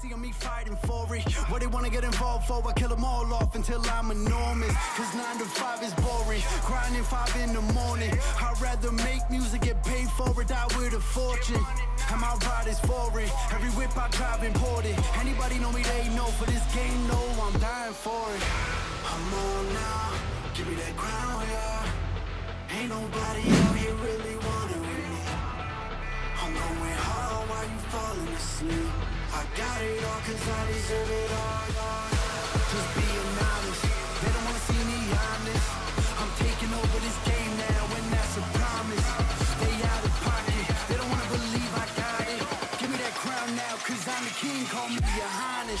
see on me fighting for it. What they wanna get involved for, I kill them all off until I'm enormous. Cause 9 to 5 is boring, grinding 5 in the morning. I'd rather make music, get paid for it, die with a fortune. And my ride is foreign, every whip I drive imported. Anybody know me, they know, for this game, no, I'm dying for it. I'm on now, give me that crown, yeah. Ain't nobody out here really wanna with me. I'm going hard while you falling asleep. I got it all cause I deserve it all, just being honest, they don't wanna see me honest. I'm taking over this game now and that's a promise. They out of pocket, they don't wanna believe I got it. Give me that crown now cause I'm the king, call me your highness.